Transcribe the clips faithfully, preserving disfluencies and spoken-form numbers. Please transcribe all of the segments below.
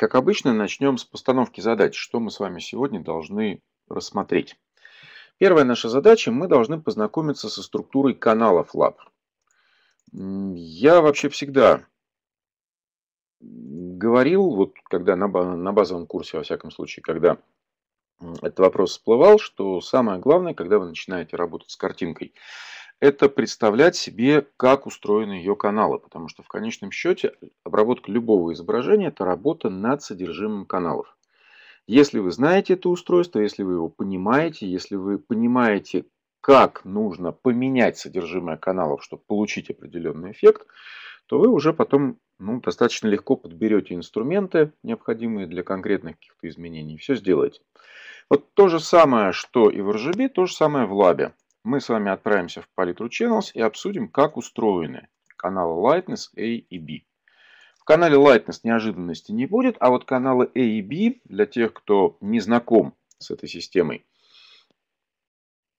Как обычно, начнем с постановки задач, что мы с вами сегодня должны рассмотреть. Первая наша задача – мы должны познакомиться со структурой каналов Lab. Я вообще всегда говорил, вот когда на, на базовом курсе, во всяком случае, когда этот вопрос всплывал, что самое главное, когда вы начинаете работать с картинкой, это представлять себе, как устроены ее каналы. Потому что в конечном счете обработка любого изображения – это работа над содержимым каналов. Если вы знаете это устройство, если вы его понимаете, если вы понимаете, как нужно поменять содержимое каналов, чтобы получить определенный эффект, то вы уже потом ну, достаточно легко подберете инструменты, необходимые для конкретных каких-то изменений, и все сделаете. Вот то же самое, что и в эр джи би, то же самое в Lab. Мы с вами отправимся в палитру Channels и обсудим, как устроены каналы Lightness, A и B. В канале Lightness неожиданности не будет, а вот каналы A и B, для тех, кто не знаком с этой системой,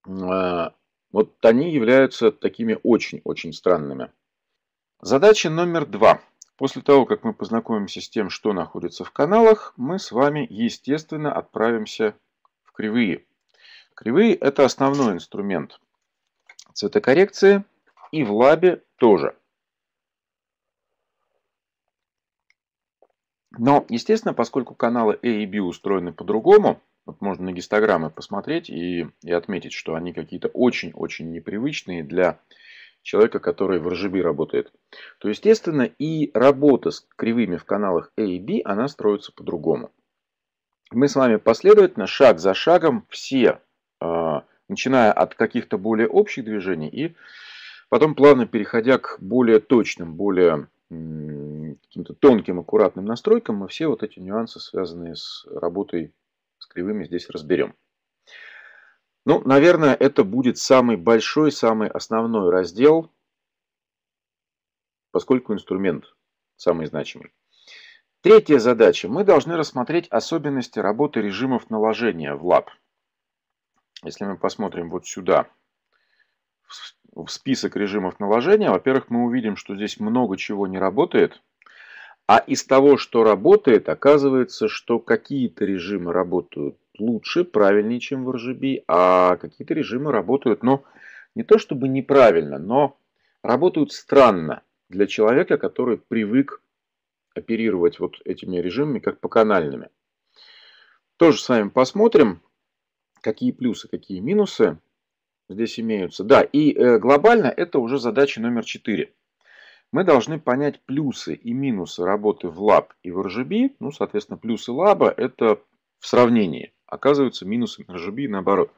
вот они являются такими очень-очень странными. Задача номер два. После того, как мы познакомимся с тем, что находится в каналах, мы с вами, естественно, отправимся в кривые. Кривые – это основной инструмент цветокоррекции, и в Lab тоже. Но, естественно, поскольку каналы A и B устроены по-другому, вот можно на гистограммы посмотреть и, и отметить, что они какие-то очень-очень непривычные для человека, который в эр джи би работает, то, естественно, и работа с кривыми в каналах A и B, она строится по-другому. Мы с вами последовательно, шаг за шагом, все, э, начиная от каких-то более общих движений и потом плавно переходя к более точным, более каким-то тонким, аккуратным настройкам, мы все вот эти нюансы, связанные с работой с кривыми, здесь разберем. Ну, наверное, это будет самый большой, самый основной раздел, поскольку инструмент самый значимый. Третья задача. Мы должны рассмотреть особенности работы режимов наложения в Lab. Если мы посмотрим вот сюда, в список режимов наложения, во-первых, мы увидим, что здесь много чего не работает. А из того, что работает, оказывается, что какие-то режимы работают лучше, правильнее, чем в эр джи би, а какие-то режимы работают, ну, не то чтобы неправильно, но работают странно для человека, который привык оперировать вот этими режимами как поканальными. Тоже с вами посмотрим, какие плюсы, какие минусы здесь имеются. Да, и э, глобально это уже задача номер четыре. Мы должны понять плюсы и минусы работы в Lab и в эр джи би. Ну, соответственно, плюсы Lab это в сравнении. Оказывается, минусы эр джи би наоборот.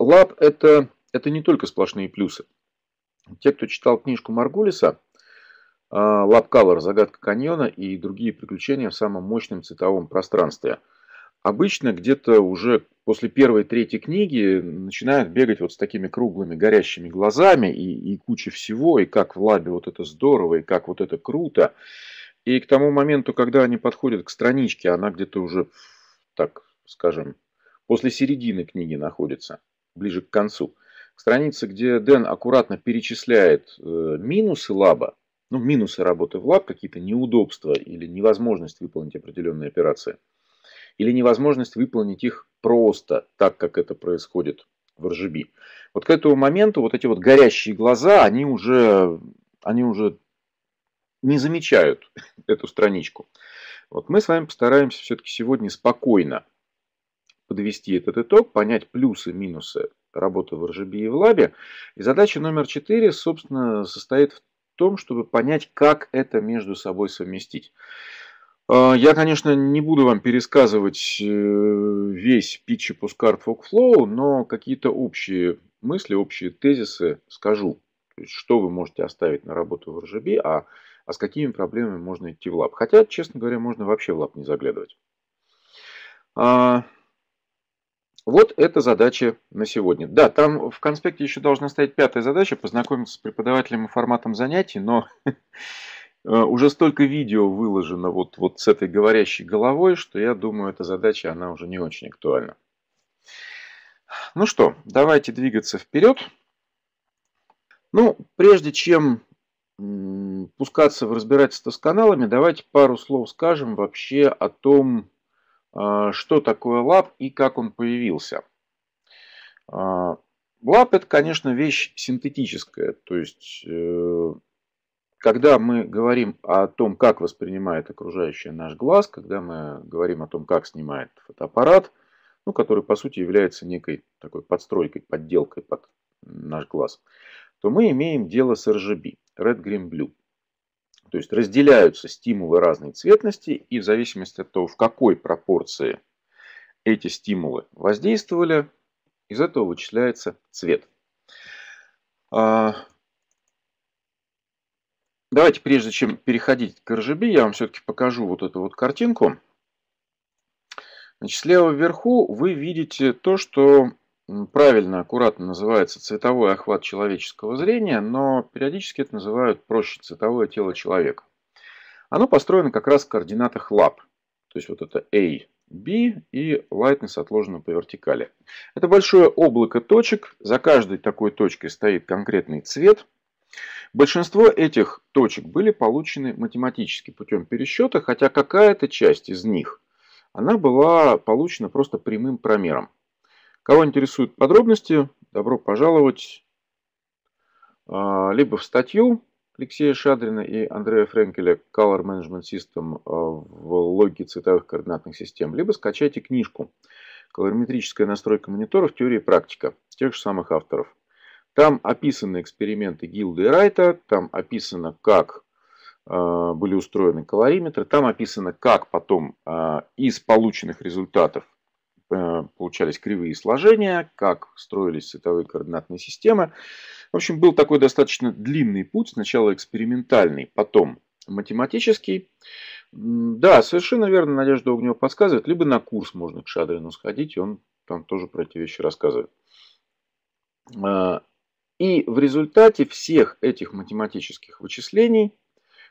Lab это, это не только сплошные плюсы. Те, кто читал книжку Маргулиса, Lab Color, загадка каньона и другие приключения в самом мощном цветовом пространстве. Обычно где-то уже после первой-третьей книги начинают бегать вот с такими круглыми горящими глазами и, и куча всего, и как в Lab вот это здорово, и как вот это круто. И к тому моменту, когда они подходят к страничке, она где-то уже, так скажем, после середины книги находится, ближе к концу. Страница, где Дэн аккуратно перечисляет минусы Lab, ну, минусы работы в Lab, какие-то неудобства или невозможность выполнить определенные операции. Или невозможность выполнить их просто так, как это происходит в эр джи би. Вот к этому моменту вот эти вот горящие глаза, они уже, они уже не замечают эту страничку. Вот мы с вами постараемся все-таки сегодня спокойно подвести этот итог, понять плюсы и минусы работы в эр джи би и в Lab. И задача номер четыре, собственно, состоит в том, чтобы понять, как это между собой совместить. Я, конечно, не буду вам пересказывать весь pitch и пускарт workflow, но какие-то общие мысли, общие тезисы скажу. То есть, что вы можете оставить на работу в эр джи би, а, а с какими проблемами можно идти в Lab. Хотя, честно говоря, можно вообще в Lab не заглядывать. А, вот это задача на сегодня. Да, там в конспекте еще должна стоять пятая задача, познакомиться с преподавателем и форматом занятий, но... Уже столько видео выложено вот, вот с этой говорящей головой, что я думаю, эта задача, она уже не очень актуальна. Ну что, давайте двигаться вперед. Ну, прежде чем пускаться в разбирательство с каналами, давайте пару слов скажем вообще о том, что такое Lab и как он появился. Lab — это, конечно, вещь синтетическая. То есть, когда мы говорим о том, как воспринимает окружающий наш глаз, когда мы говорим о том, как снимает фотоаппарат, ну, который, по сути, является некой такой подстройкой, подделкой под наш глаз, то мы имеем дело с эр джи би, Red, Green, Blue. То есть разделяются стимулы разной цветности, и в зависимости от того, в какой пропорции эти стимулы воздействовали, из этого вычисляется цвет. Давайте, прежде чем переходить к эр джи би, я вам все-таки покажу вот эту вот картинку. Значит, слева вверху вы видите то, что правильно, аккуратно называется цветовой охват человеческого зрения, но периодически это называют проще цветовое тело человека. Оно построено как раз в координатах Lab. То есть вот это A, B и Lightness отложено по вертикали. Это большое облако точек. За каждой такой точкой стоит конкретный цвет. Большинство этих точек были получены математически путем пересчета, хотя какая-то часть из них она была получена просто прямым промером. Кого интересуют подробности, добро пожаловать либо в статью Алексея Шадрина и Андрея Френкеля Color Management System в логике цветовых координатных систем, либо скачайте книжку «Колориметрическая настройка мониторов. Теория и практика» тех же самых авторов. Там описаны эксперименты Гилда и Райта, там описано, как э, были устроены колориметры, там описано, как потом э, из полученных результатов э, получались кривые сложения, как строились цветовые координатные системы. В общем, был такой достаточно длинный путь, сначала экспериментальный, потом математический. Да, совершенно верно, Надежда Угнева подсказывает, либо на курс можно к Шадрину сходить, и он там тоже про эти вещи рассказывает. И в результате всех этих математических вычислений,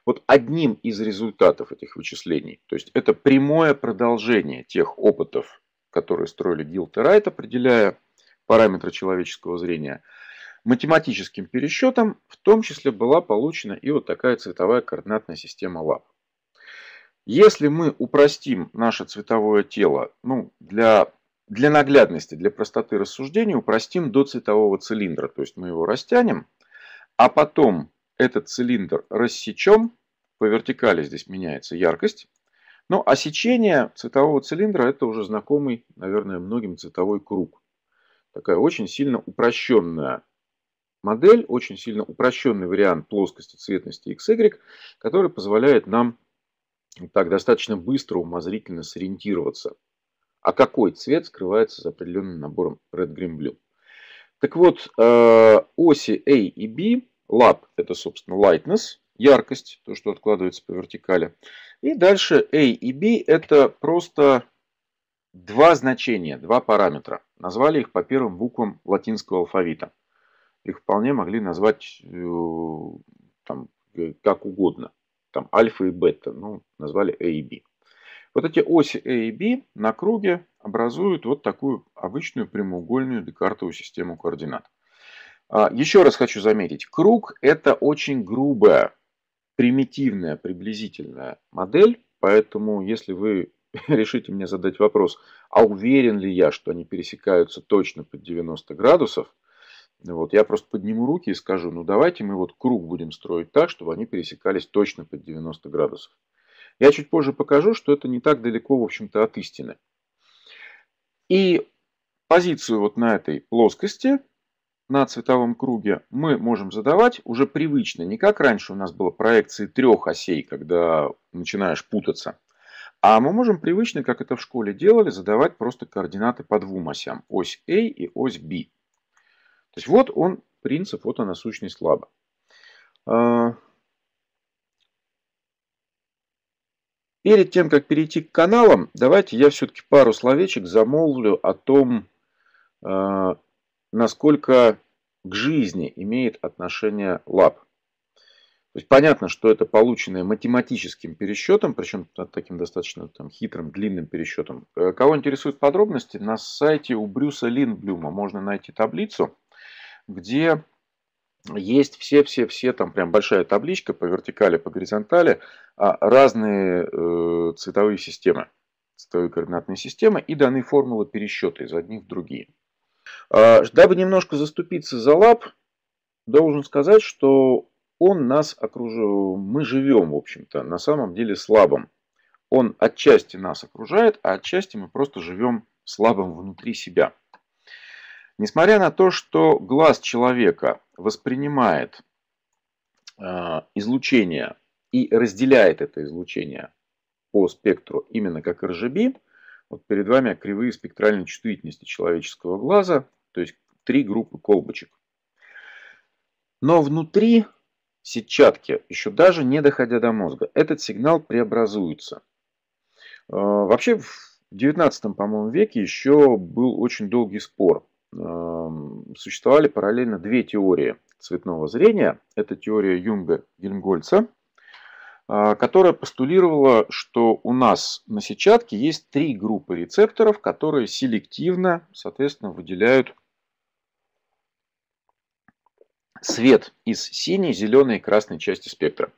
вот одним из результатов этих вычислений, то есть это прямое продолжение тех опытов, которые строили Гилд и Райт, определяя параметры человеческого зрения, математическим пересчетом в том числе была получена и вот такая цветовая координатная система Lab. Если мы упростим наше цветовое тело, ну, для... Для наглядности, для простоты рассуждения упростим до цветового цилиндра. То есть мы его растянем, а потом этот цилиндр рассечем. По вертикали здесь меняется яркость. Ну а сечение цветового цилиндра — это уже знакомый, наверное, многим цветовой круг. Такая очень сильно упрощенная модель, очень сильно упрощенный вариант плоскости цветности икс игрек, который позволяет нам так достаточно быстро, умозрительно сориентироваться. А какой цвет скрывается за определенным набором Red, Green, Blue? Так вот, оси A и B, Lab — это, собственно, Lightness, яркость, то, что откладывается по вертикали. И дальше A и B — это просто два значения, два параметра. Назвали их по первым буквам латинского алфавита. Их вполне могли назвать там, как угодно. Там альфа и бета, ну, назвали A и B. Вот эти оси A и B на круге образуют вот такую обычную прямоугольную декартовую систему координат. Еще раз хочу заметить, круг — это очень грубая, примитивная, приблизительная модель, поэтому если вы решите мне задать вопрос, а уверен ли я, что они пересекаются точно под девяносто градусов, вот, я просто подниму руки и скажу, ну давайте мы вот круг будем строить так, чтобы они пересекались точно под девяносто градусов. Я чуть позже покажу, что это не так далеко, в общем-то, от истины. И позицию вот на этой плоскости, на цветовом круге, мы можем задавать уже привычно. Не как раньше у нас было проекции трех осей, когда начинаешь путаться. А мы можем привычно, как это в школе делали, задавать просто координаты по двум осям. Ось A и ось B. То есть вот он принцип, вот она сущность Lab. Перед тем, как перейти к каналам, давайте я все-таки пару словечек замолвлю о том, насколько к жизни имеет отношение Lab. То есть понятно, что это полученное математическим пересчетом, причем таким достаточно там, хитрым, длинным пересчетом. Кого интересуют подробности, на сайте у Брюса Линблюма можно найти таблицу, где есть все-все-все, там прям большая табличка по вертикали, по горизонтали, разные э, цветовые системы, цветовые координатные системы, и даны формулы пересчета из одних в другие. Э, дабы немножко заступиться за Lab, должен сказать, что он нас окружил, мы живем, в общем-то, на самом деле с Lab. Он отчасти нас окружает, а отчасти мы просто живем с Lab внутри себя. Несмотря на то, что глаз человека воспринимает э, излучение и разделяет это излучение по спектру именно как эр джи би, вот перед вами кривые спектральной чувствительности человеческого глаза, то есть три группы колбочек. Но внутри сетчатки, еще даже не доходя до мозга, этот сигнал преобразуется. Э, вообще в девятнадцатом, по-моему, веке еще был очень долгий спор. Существовали параллельно две теории цветного зрения. Это теория Юнга-Гельмгольца, которая постулировала, что у нас на сетчатке есть три группы рецепторов, которые селективно, соответственно, выделяют свет из синей, зеленой и красной части спектра.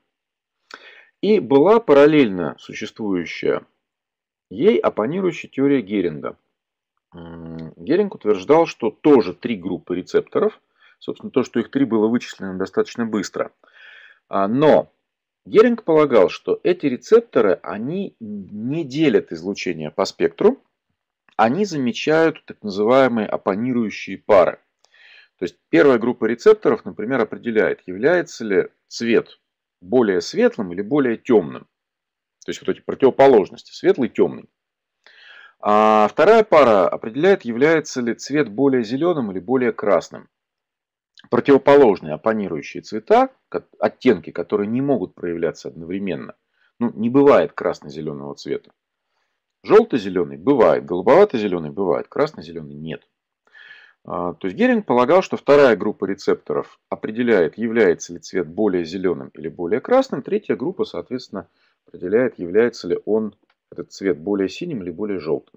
И была параллельно существующая ей оппонирующая теория Геринга. Геринг утверждал, что тоже три группы рецепторов. Собственно, то, что их три, было вычислено достаточно быстро. Но Геринг полагал, что эти рецепторы, они не делят излучение по спектру. Они замечают так называемые оппонирующие пары. То есть первая группа рецепторов, например, определяет, является ли цвет более светлым или более темным. То есть вот эти противоположности, светлый и темный. А вторая пара определяет, является ли цвет более зеленым или более красным. Противоположные оппонирующие цвета, оттенки, которые не могут проявляться одновременно. Ну, не бывает красно-зеленого цвета. Желто-зеленый бывает, голубовато-зеленый бывает, красно-зеленый нет. То есть Геринг полагал, что вторая группа рецепторов определяет, является ли цвет более зеленым или более красным. Третья группа, соответственно, определяет, является ли он... этот цвет более синим или более желтым.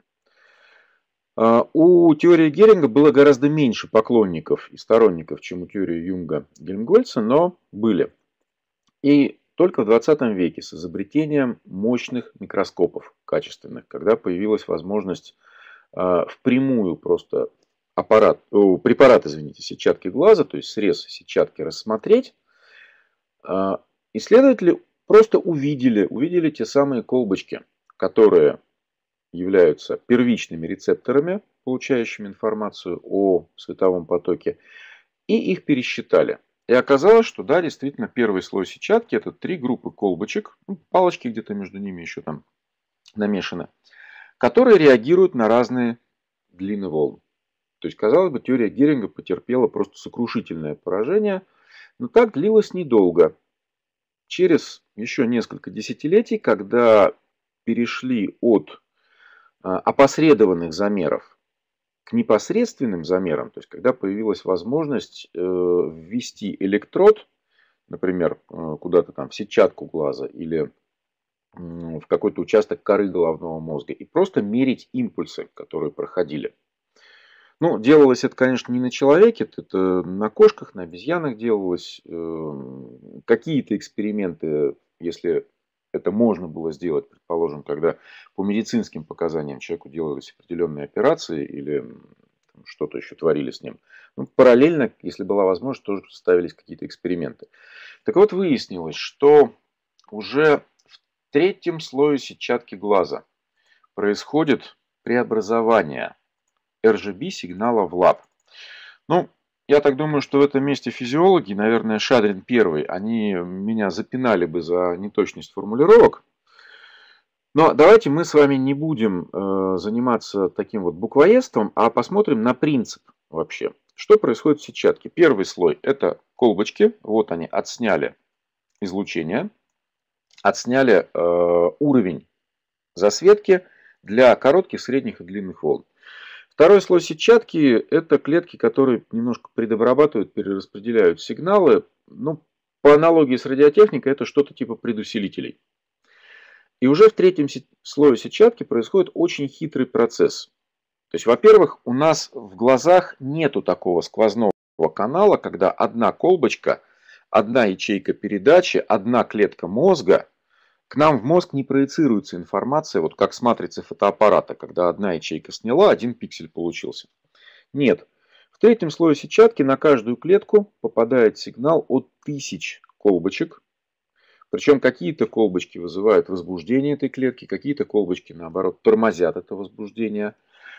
У теории Геринга было гораздо меньше поклонников и сторонников, чем у теории Юнга-Гельмгольца, но были. И только в двадцатом веке с изобретением мощных микроскопов качественных, когда появилась возможность впрямую просто аппарат, о, препарат, извините, сетчатки глаза, то есть срез сетчатки рассмотреть, исследователи просто увидели, увидели те самые колбочки, которые являются первичными рецепторами, получающими информацию о световом потоке, и их пересчитали. И оказалось, что да, действительно, первый слой сетчатки — это три группы колбочек, ну, палочки где-то между ними еще там намешаны, которые реагируют на разные длины волн. То есть, казалось бы, теория Геринга потерпела просто сокрушительное поражение, но так длилось недолго. Через еще несколько десятилетий, когда перешли от опосредованных замеров к непосредственным замерам, то есть когда появилась возможность ввести электрод, например, куда-то там в сетчатку глаза или в какой-то участок коры головного мозга, и просто мерить импульсы, которые проходили. Ну, делалось это, конечно, не на человеке, это на кошках, на обезьянах делалось. Какие-то эксперименты, если... это можно было сделать, предположим, когда по медицинским показаниям человеку делались определенные операции или что-то еще творили с ним. Ну, параллельно, если была возможность, тоже ставились какие-то эксперименты. Так вот, выяснилось, что уже в третьем слое сетчатки глаза происходит преобразование эр джи би сигнала в Lab. Ну, я так думаю, что в этом месте физиологи, наверное, Шадрин первый, они меня запинали бы за неточность формулировок. Но давайте мы с вами не будем э, заниматься таким вот буквоедством, а посмотрим на принцип вообще. Что происходит в сетчатке? Первый слой – это колбочки. Вот они, отсняли излучение, отсняли э, уровень засветки для коротких, средних и длинных волн. Второй слой сетчатки – это клетки, которые немножко предобрабатывают, перераспределяют сигналы. Ну, по аналогии с радиотехникой, это что-то типа предусилителей. И уже в третьем слое сетчатки происходит очень хитрый процесс. То есть, во-первых, у нас в глазах нету такого сквозного. канала, когда одна колбочка, одна ячейка передачи, одна клетка мозга, к нам в мозг не проецируется информация, вот как с матрицы фотоаппарата, когда одна ячейка сняла, один пиксель получился. Нет. В третьем слое сетчатки на каждую клетку попадает сигнал от тысяч колбочек. Причем какие-то колбочки вызывают возбуждение этой клетки, какие-то колбочки, наоборот, тормозят это возбуждение.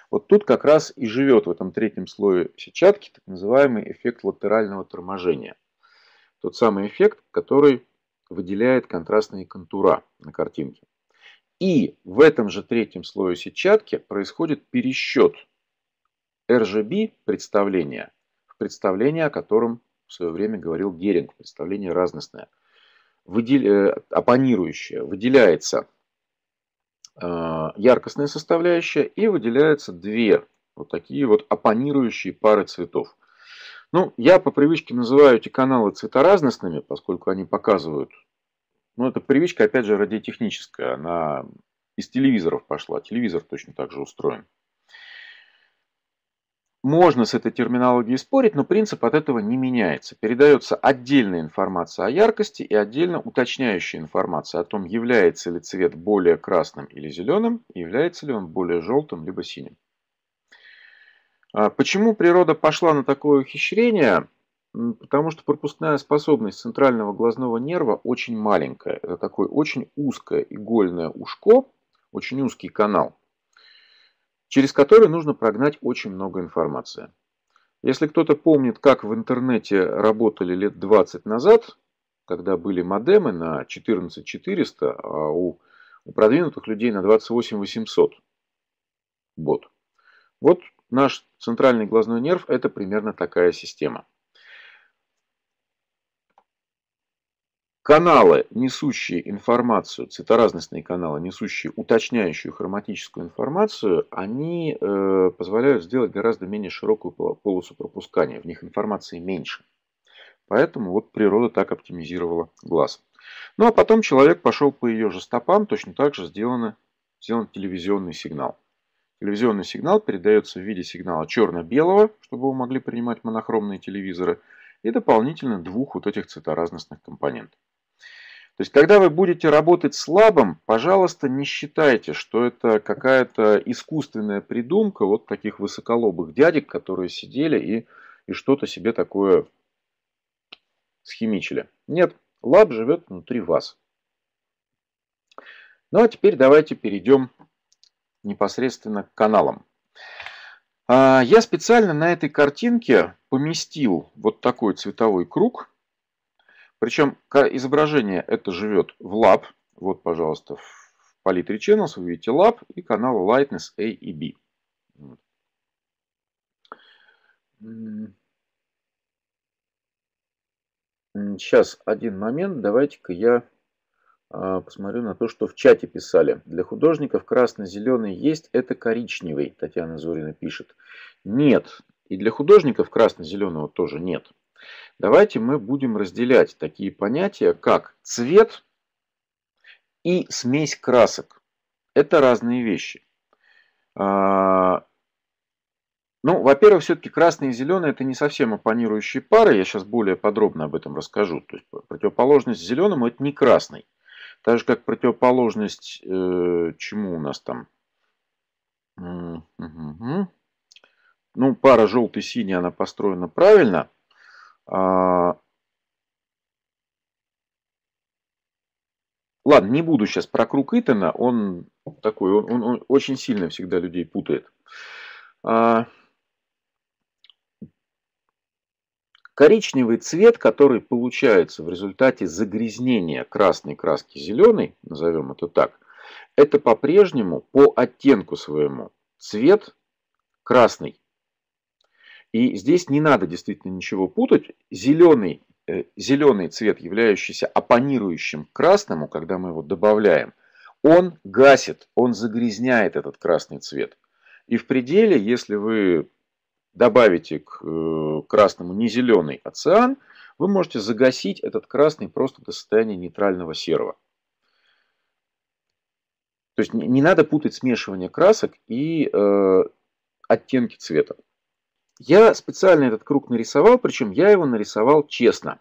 Вот тут как раз и живет в этом третьем слое сетчатки так называемый эффект латерального торможения. Тот самый эффект, который выделяет контрастные контура на картинке. И в этом же третьем слое сетчатки происходит пересчет эр джи би представления в представление, о котором в свое время говорил Геринг, представление разностное, выделя... оппонирующее, выделяется яркостная составляющая и выделяются две вот такие вот оппонирующие пары цветов. Ну, я по привычке называю эти каналы цветоразностными, поскольку они показывают. Ну, это привычка, опять же, радиотехническая. Она из телевизоров пошла. Телевизор точно так же устроен. Можно с этой терминологией спорить, но принцип от этого не меняется. Передается отдельная информация о яркости и отдельно уточняющая информация о том, является ли цвет более красным или зеленым, является ли он более желтым либо синим. Почему природа пошла на такое ухищрение? Потому что пропускная способность центрального глазного нерва очень маленькая. Это такое очень узкое игольное ушко, очень узкий канал, через который нужно прогнать очень много информации. Если кто-то помнит, как в интернете работали лет двадцать назад, когда были модемы на четырнадцать четыреста, а у, у продвинутых людей на двадцать восемь восемьсот. Вот. Вот. Наш центральный глазной нерв – это примерно такая система. Каналы, несущие информацию, цветоразностные каналы, несущие уточняющую хроматическую информацию, они э, позволяют сделать гораздо менее широкую полосу пропускания. В них информации меньше. Поэтому вот природа так оптимизировала глаз. Ну а потом человек пошел по ее же стопам, точно так же сделано, сделан телевизионный сигнал. Телевизионный сигнал передается в виде сигнала черно-белого, чтобы его могли принимать монохромные телевизоры, и дополнительно двух вот этих цветоразностных компонентов. То есть, когда вы будете работать с лабом, пожалуйста, не считайте, что это какая-то искусственная придумка вот таких высоколобых дядек, которые сидели и, и что-то себе такое схимичили. Нет, лаб живет внутри вас. Ну а теперь давайте перейдем непосредственно к каналам. Я специально на этой картинке поместил вот такой цветовой круг. Причем изображение это живет в Lab. Вот, пожалуйста, в палитре Channels вы видите Lab и каналы Lightness A и B. Сейчас, один момент. Давайте-ка я посмотрю на то, что в чате писали. Для художников красно-зеленый есть, это коричневый, Татьяна Зурина пишет. Нет. И для художников красно-зеленого тоже нет. Давайте мы будем разделять такие понятия, как цвет и смесь красок. Это разные вещи. Ну, во-первых, все-таки красный и зеленый это не совсем оппонирующие пары. Я сейчас более подробно об этом расскажу. То есть противоположность зеленому это не красный. Так же, как противоположность, э, чему у нас там? Угу. Ну, пара желтый-синий, она построена правильно. А... Ладно, не буду сейчас про круг Итана. Он такой, он, он, он очень сильно всегда людей путает. А... Коричневый цвет, который получается в результате загрязнения красной краски зеленой, назовем это так, это по-прежнему по оттенку своему цвет красный. И здесь не надо действительно ничего путать. Зеленый, э, зеленый цвет, являющийся оппонирующим красному, когда мы его добавляем, он гасит, он загрязняет этот красный цвет. И в пределе, если вы добавите к красному не зеленый оцеан, вы можете загасить этот красный просто до состояния нейтрального серого. То есть не надо путать смешивание красок и э, оттенки цвета. Я специально этот круг нарисовал, причем я его нарисовал честно.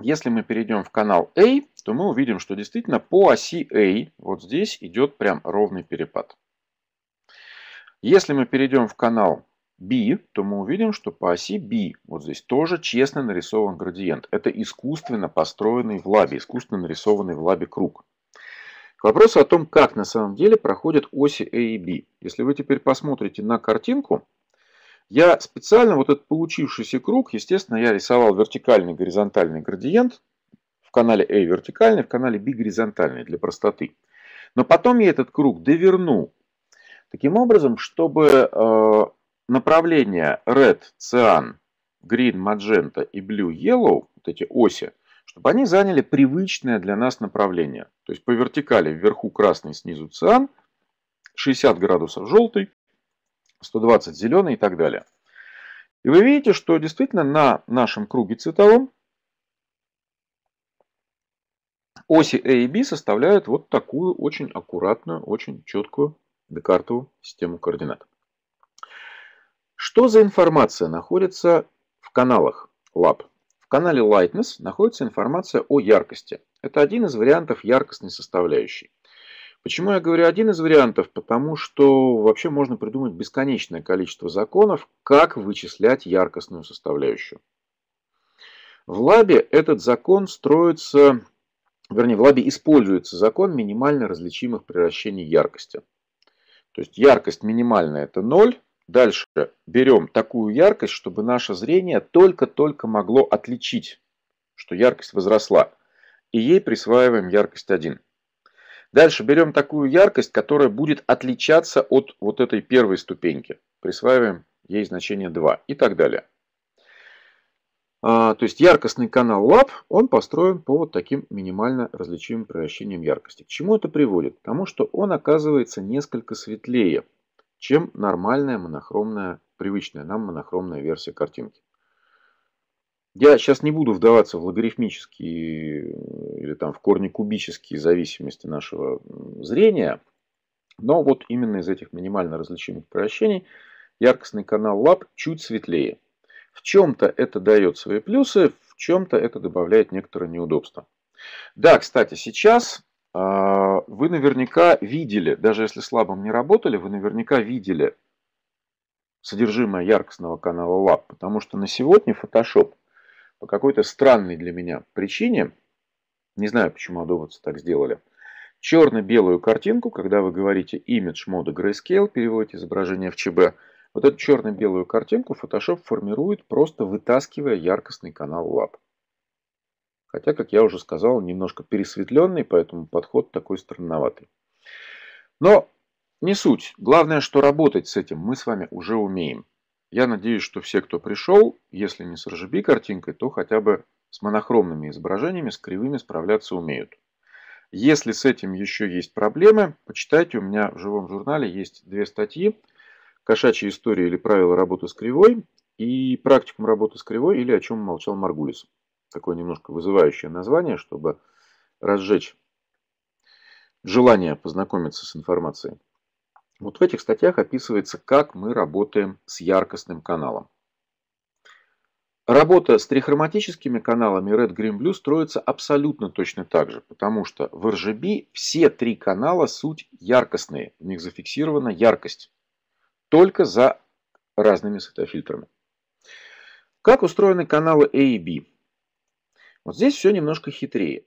Если мы перейдем в канал A, то мы увидим, что действительно по оси A вот здесь идет прям ровный перепад. Если мы перейдем в канал B, то мы увидим, что по оси B вот здесь тоже честно нарисован градиент. Это искусственно построенный в лабе, искусственно нарисованный в лабе круг. К вопросу о том, как на самом деле проходят оси A и B. Если вы теперь посмотрите на картинку, я специально вот этот получившийся круг, естественно, я рисовал вертикальный, горизонтальный градиент. В канале A вертикальный, в канале B горизонтальный для простоты. Но потом я этот круг доверну таким образом, чтобы э, направления Red, Cyan, Green, Magenta и Blue, Yellow, вот эти оси, чтобы они заняли привычное для нас направление. То есть по вертикали вверху красный, снизу Cyan, шестьдесят градусов желтый, сто двадцать зеленый и так далее. И вы видите, что действительно на нашем круге цветовом оси A и B составляют вот такую очень аккуратную, очень четкую декартовую систему координат. Что за информация находится в каналах Lab? В канале Lightness находится информация о яркости. Это один из вариантов яркостной составляющей. Почему я говорю один из вариантов? Потому что вообще можно придумать бесконечное количество законов, как вычислять яркостную составляющую. В лабе этот закон строится, вернее, в лабе используется закон минимально различимых превращений яркости. То есть яркость минимальная — это ноль. Дальше берем такую яркость, чтобы наше зрение только-только могло отличить, что яркость возросла. И ей присваиваем яркость один. Дальше берем такую яркость, которая будет отличаться от вот этой первой ступеньки. Присваиваем ей значение два и так далее. А, то есть яркостный канал Lab, он построен по вот таким минимально различимым превращениям яркости. К чему это приводит? К тому, что он оказывается несколько светлее, чем нормальная монохромная, привычная нам монохромная версия картинки. Я сейчас не буду вдаваться в логарифмические или там в корнекубические зависимости нашего зрения, но вот именно из этих минимально различимых превращений яркостный канал Lab чуть светлее. В чем-то это дает свои плюсы, в чем-то это добавляет некоторое неудобство. Да, кстати, сейчас э, вы наверняка видели, даже если с Lab не работали, вы наверняка видели содержимое яркостного канала Lab, потому что на сегодня Photoshop по какой-то странной для меня причине, не знаю, почему адовцы так сделали, черно-белую картинку, когда вы говорите image mode grayscale, переводите изображение в ЧБ, вот эту черно-белую картинку Photoshop формирует, просто вытаскивая яркостный канал Lab. Хотя, как я уже сказал, немножко пересветленный, поэтому подход такой странноватый. Но не суть. Главное, что работать с этим мы с вами уже умеем. Я надеюсь, что все, кто пришел, если не с эр джи би картинкой, то хотя бы с монохромными изображениями, с кривыми справляться умеют. Если с этим еще есть проблемы, почитайте, у меня в живом журнале есть две статьи: «Кошачья история» или «Правила работы с кривой» и «Практикум работы с кривой» или «О чем молчал Маргулис». Такое немножко вызывающее название, чтобы разжечь желание познакомиться с информацией. Вот в этих статьях описывается, как мы работаем с яркостным каналом. Работа с трихроматическими каналами Red, Green, Blue строится абсолютно точно так же, потому что в эр джи би все три канала суть яркостные, в них зафиксирована яркость, только за разными светофильтрами. Как устроены каналы A и B? Вот здесь все немножко хитрее.